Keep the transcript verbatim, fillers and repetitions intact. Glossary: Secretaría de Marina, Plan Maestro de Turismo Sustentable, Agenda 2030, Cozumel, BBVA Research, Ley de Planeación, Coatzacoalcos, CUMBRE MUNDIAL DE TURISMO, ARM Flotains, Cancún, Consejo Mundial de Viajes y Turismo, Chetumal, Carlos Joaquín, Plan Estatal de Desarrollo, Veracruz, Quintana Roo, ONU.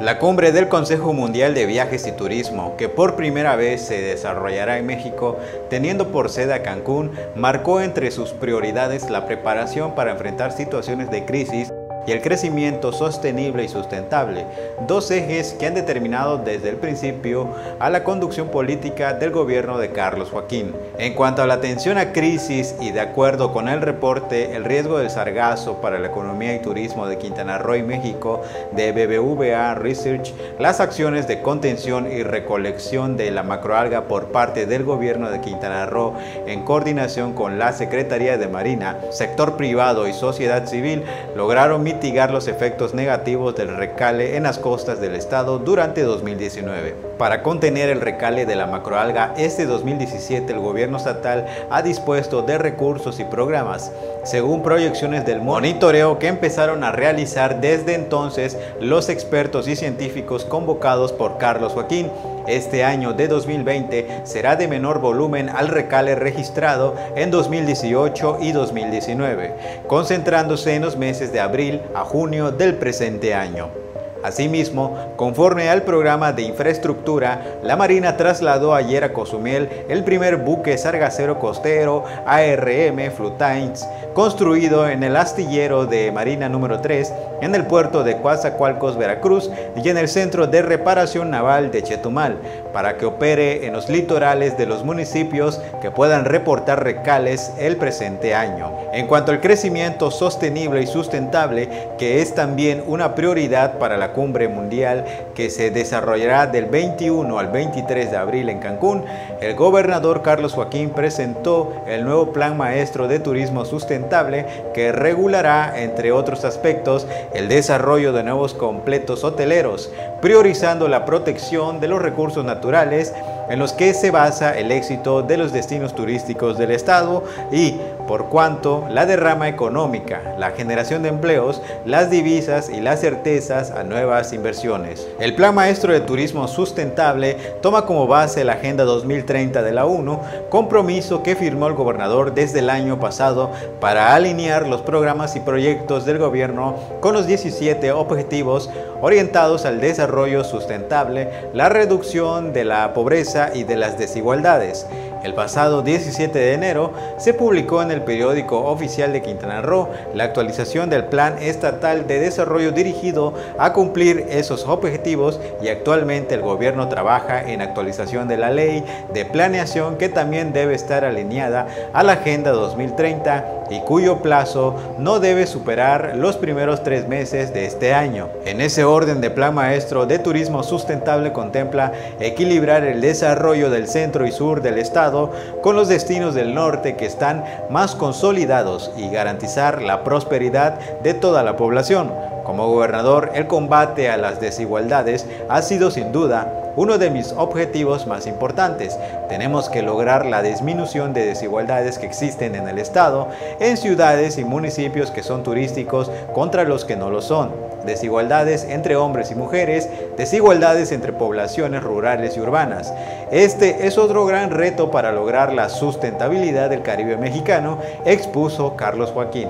La cumbre del Consejo Mundial de Viajes y Turismo, que por primera vez se desarrollará en México, teniendo por sede a Cancún, marcó entre sus prioridades la preparación para enfrentar situaciones de crisis y el crecimiento sostenible y sustentable, dos ejes que han determinado desde el principio a la conducción política del gobierno de Carlos Joaquín. En cuanto a la atención a crisis y de acuerdo con el reporte El riesgo del sargazo para la economía y turismo de Quintana Roo y México de B B V A Research, las acciones de contención y recolección de la macroalga por parte del gobierno de Quintana Roo en coordinación con la Secretaría de Marina, sector privado y sociedad civil lograron mitigar los efectos negativos del recale en las costas del estado durante dos mil diecinueve. Para contener el recale de la macroalga, este dos mil diecisiete el gobierno estatal ha dispuesto de recursos y programas, según proyecciones del monitoreo que empezaron a realizar desde entonces los expertos y científicos convocados por Carlos Joaquín. Este año de dos mil veinte será de menor volumen al recale registrado en dos mil dieciocho y dos mil diecinueve, concentrándose en los meses de abril a junio del presente año. Asimismo, conforme al programa de infraestructura, la Marina trasladó ayer a Cozumel el primer buque sargacero costero A R M Flotains, construido en el astillero de Marina número tres, en el puerto de Coatzacoalcos, Veracruz, y en el Centro de Reparación Naval de Chetumal, para que opere en los litorales de los municipios que puedan reportar recales el presente año. En cuanto al crecimiento sostenible y sustentable, que es también una prioridad para la cumbre mundial que se desarrollará del veintiuno al veintitrés de abril en Cancún, el gobernador Carlos Joaquín presentó el nuevo Plan Maestro de Turismo Sustentable que regulará, entre otros aspectos, el desarrollo de nuevos completos hoteleros, priorizando la protección de los recursos naturales en los que se basa el éxito de los destinos turísticos del estado y, por cuanto, la derrama económica, la generación de empleos, las divisas y las certezas a nuevas inversiones. El Plan Maestro de Turismo Sustentable toma como base la Agenda dos mil treinta de la ONU, compromiso que firmó el gobernador desde el año pasado para alinear los programas y proyectos del gobierno con los diecisiete objetivos orientados al desarrollo sustentable, la reducción de la pobreza y de las desigualdades. El pasado diecisiete de enero se publicó en el periódico oficial de Quintana Roo la actualización del Plan Estatal de Desarrollo dirigido a cumplir esos objetivos y actualmente el gobierno trabaja en actualización de la Ley de Planeación que también debe estar alineada a la Agenda dos mil treinta y cuyo plazo no debe superar los primeros tres meses de este año. En ese orden de Plan Maestro de Turismo Sustentable contempla equilibrar el desarrollo del centro y sur del estado con los destinos del norte que están más consolidados y garantizar la prosperidad de toda la población. Como gobernador, el combate a las desigualdades ha sido sin duda uno de mis objetivos más importantes. Tenemos que lograr la disminución de desigualdades que existen en el estado, en ciudades y municipios que son turísticos contra los que no lo son. Desigualdades entre hombres y mujeres, desigualdades entre poblaciones rurales y urbanas. Este es otro gran reto para lograr la sustentabilidad del Caribe mexicano, expuso Carlos Joaquín.